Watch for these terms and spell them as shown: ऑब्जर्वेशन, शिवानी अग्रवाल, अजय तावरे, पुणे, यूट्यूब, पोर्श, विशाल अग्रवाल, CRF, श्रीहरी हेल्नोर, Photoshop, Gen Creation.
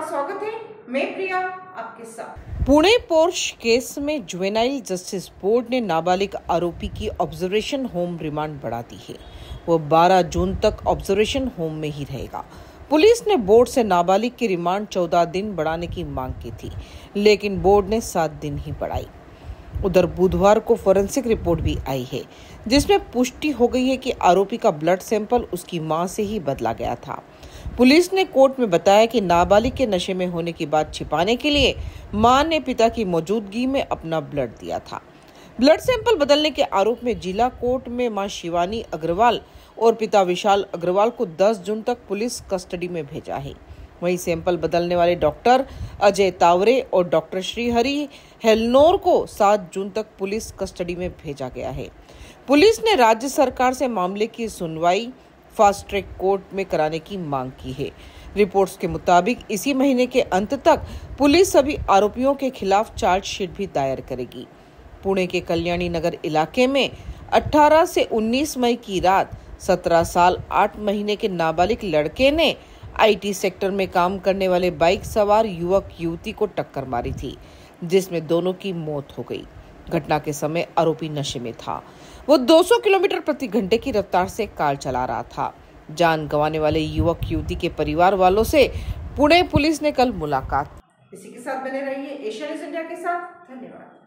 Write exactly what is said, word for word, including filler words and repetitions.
आपका स्वागत है। मैं प्रिया आपके साथ। पुणे पोर्श केस में जुवेनाइल जस्टिस बोर्ड ने नाबालिग आरोपी की ऑब्जर्वेशन होम रिमांड बढ़ा दी है। वो बारह जून तक ऑब्जर्वेशन होम में ही रहेगा। पुलिस ने बोर्ड से नाबालिग की रिमांड चौदह दिन बढ़ाने की मांग की थी, लेकिन बोर्ड ने सात दिन ही बढ़ाई। उधर बुधवार को फोरेंसिक रिपोर्ट भी आई है, जिसमें पुष्टि हो गई है कि आरोपी का ब्लड सैंपल उसकी मां से ही बदला गया था। पुलिस ने कोर्ट में बताया कि नाबालिग के नशे में होने की बात छिपाने के लिए मां ने पिता की मौजूदगी में अपना ब्लड दिया था। ब्लड सैंपल बदलने के आरोप में जिला कोर्ट में मां शिवानी अग्रवाल और पिता विशाल अग्रवाल को दस जून तक पुलिस कस्टडी में भेजा है। वहीं सैंपल बदलने वाले डॉक्टर अजय तावरे और डॉक्टर श्रीहरी हेल्नोर को सात जून तक पुलिस कस्टडी में भेजा गया है। पुलिस ने राज्य सरकार से मामले की सुनवाई फास्ट ट्रैक कोर्ट में कराने की मांग की है। रिपोर्ट्स के मुताबिक इसी महीने के अंत तक पुलिस सभी आरोपियों के खिलाफ चार्जशीट भी दायर करेगी। पुणे के कल्याणी नगर इलाके में अठारह से उन्नीस मई की रात सत्रह साल आठ महीने के नाबालिग लड़के ने आईटी सेक्टर में काम करने वाले बाइक सवार युवक युवती को टक्कर मारी थी, जिसमें दोनों की मौत हो गई। घटना के समय आरोपी नशे में था। वो दो सौ किलोमीटर प्रति घंटे की रफ्तार से कार चला रहा था। जान गंवाने वाले युवक युवती के परिवार वालों से पुणे पुलिस ने कल मुलाकात। इसी के साथ बने रहिए एशिया न्यूज़ इंडिया के साथ। धन्यवाद।